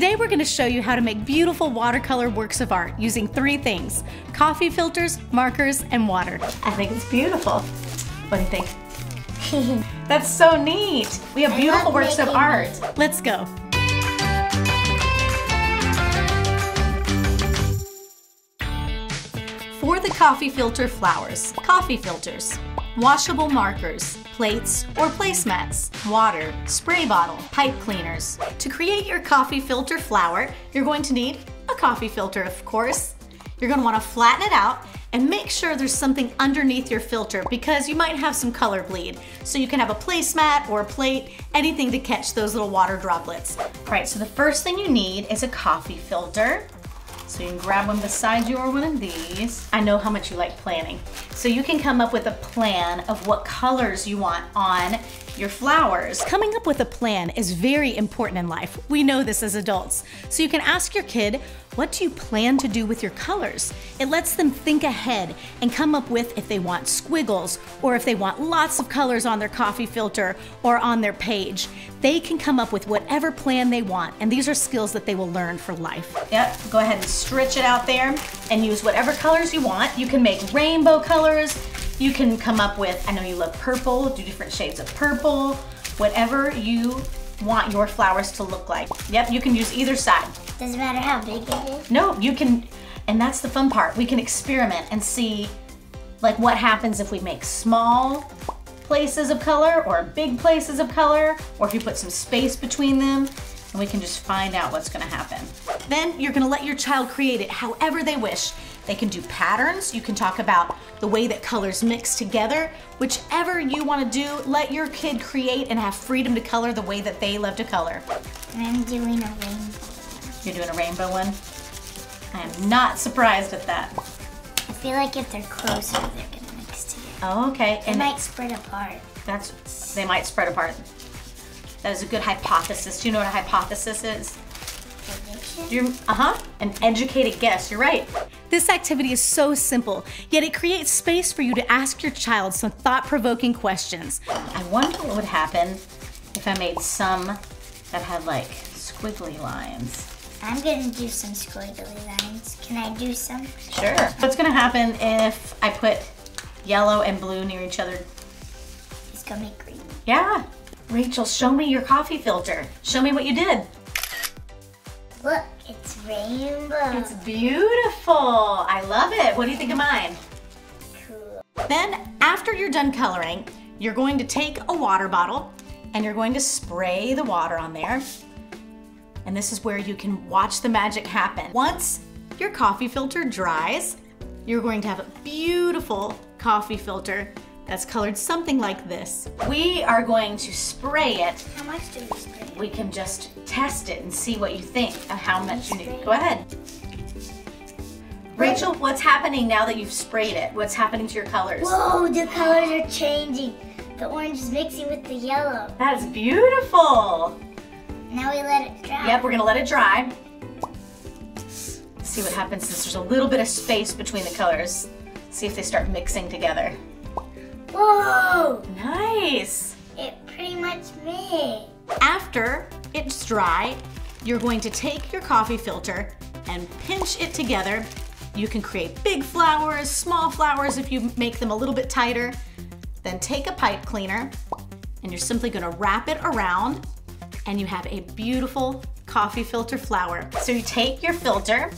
Today we're going to show you how to make beautiful watercolor works of art using three things: coffee filters, markers, and water. I think it's beautiful. What do you think? That's so neat. We have beautiful works of art. Let's go. For the coffee filter flowers, coffee filters, washable markers, plates or placemats, water, spray bottle, pipe cleaners. To create your coffee filter flower, you're going to need a coffee filter, of course. You're going to want to flatten it out and make sure there's something underneath your filter because you might have some color bleed. So you can have a placemat or a plate, anything to catch those little water droplets. All right, so the first thing you need is a coffee filter. So you can grab one beside you or one of these. I know how much you like planning. So you can come up with a plan of what colors you want on your flowers. Coming up with a plan is very important in life. We know this as adults. So you can ask your kid, what do you plan to do with your colors? It lets them think ahead and come up with if they want squiggles or if they want lots of colors on their coffee filter or on their page. They can come up with whatever plan they want, and these are skills that they will learn for life. Yep, go ahead and stretch it out there and use whatever colors you want. You can make rainbow colors. You can come up with, I know you love purple, do different shades of purple, whatever you want your flowers to look like. Yep, you can use either side. Doesn't matter how big it is. No, you can, and that's the fun part. We can experiment and see like what happens if we make small places of color or big places of color, or if you put some space between them, and we can just find out what's gonna happen. Then you're gonna let your child create it however they wish. They can do patterns. You can talk about the way that colors mix together. Whichever you want to do, let your kid create and have freedom to color the way that they love to color. I'm doing a rainbow. You're doing a rainbow one? I am not surprised at that. I feel like if they're closer, they're gonna mix together. Oh, okay. They might spread apart. They might spread apart. That is a good hypothesis. Do you know what a hypothesis is? An educated guess, you're right. This activity is so simple, yet it creates space for you to ask your child some thought-provoking questions. I wonder what would happen if I made some that had like squiggly lines. I'm gonna do some squiggly lines. Can I do some? Sure. What's gonna happen if I put yellow and blue near each other? It's gonna be green. Yeah. Rachel, show me your coffee filter. Show me what you did. Look, it's rainbow. It's beautiful. I love it. What do you think of mine? Cool. Then, after you're done coloring, you're going to take a water bottle and you're going to spray the water on there. And this is where you can watch the magic happen. Once your coffee filter dries, you're going to have a beautiful coffee filter that's colored something like this. We are going to spray it. How much do we spray it? We can just test it and see what you think of how much you need. Go ahead. Rachel, what's happening now that you've sprayed it? What's happening to your colors? Whoa, the colors are changing. The orange is mixing with the yellow. That's beautiful. Now we let it dry. Yep, we're gonna let it dry. See what happens since there's a little bit of space between the colors. See if they start mixing together. Whoa! Nice! It pretty much mixed. After it's dry, you're going to take your coffee filter and pinch it together. You can create big flowers, small flowers if you make them a little bit tighter. Then take a pipe cleaner and you're simply going to wrap it around and you have a beautiful coffee filter flower. So you take your filter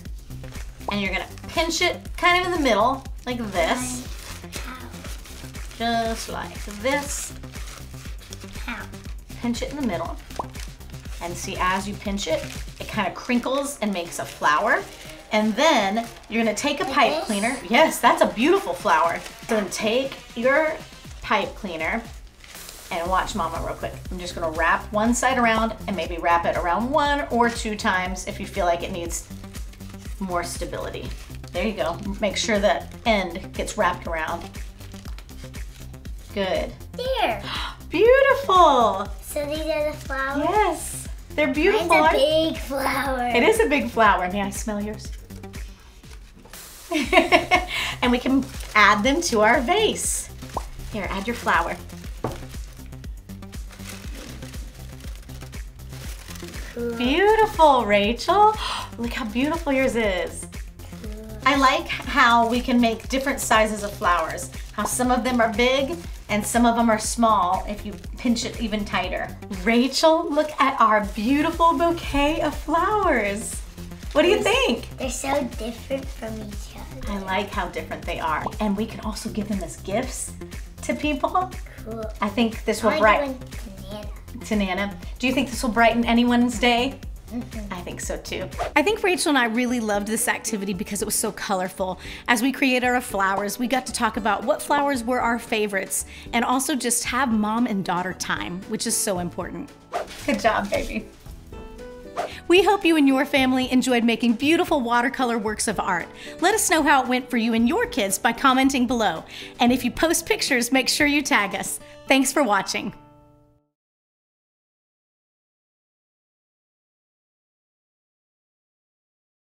and you're going to pinch it kind of in the middle like this. Just like this. Ow. Pinch it in the middle. And see, as you pinch it, it kind of crinkles and makes a flower. And then you're gonna take a pipe cleaner. Yes, that's a beautiful flower. So then take your pipe cleaner and watch Mama real quick. I'm just gonna wrap one side around and maybe wrap it around one or two times if you feel like it needs more stability. There you go. Make sure that end gets wrapped around. Good. There. Beautiful. So these are the flowers? Yes. They're beautiful. Mine's a big flower. It is a big flower. May I smell yours? And we can add them to our vase. Here, add your flower. Cool. Beautiful, Rachel. Look how beautiful yours is. Cool. I like how we can make different sizes of flowers. How some of them are big and some of them are small if you pinch it even tighter. Rachel, look at our beautiful bouquet of flowers. What do you think? They're so different from each other. I like how different they are. And we can also give them as gifts to people. Cool. I think this will brighten. To Nana. Do you think this will brighten anyone's day? Mm-hmm. I think so too. I think Rachel and I really loved this activity because it was so colorful. As we created our flowers, we got to talk about what flowers were our favorites and also just have mom and daughter time, which is so important. Good job, baby. We hope you and your family enjoyed making beautiful watercolor works of art. Let us know how it went for you and your kids by commenting below. And if you post pictures, make sure you tag us. Thanks for watching.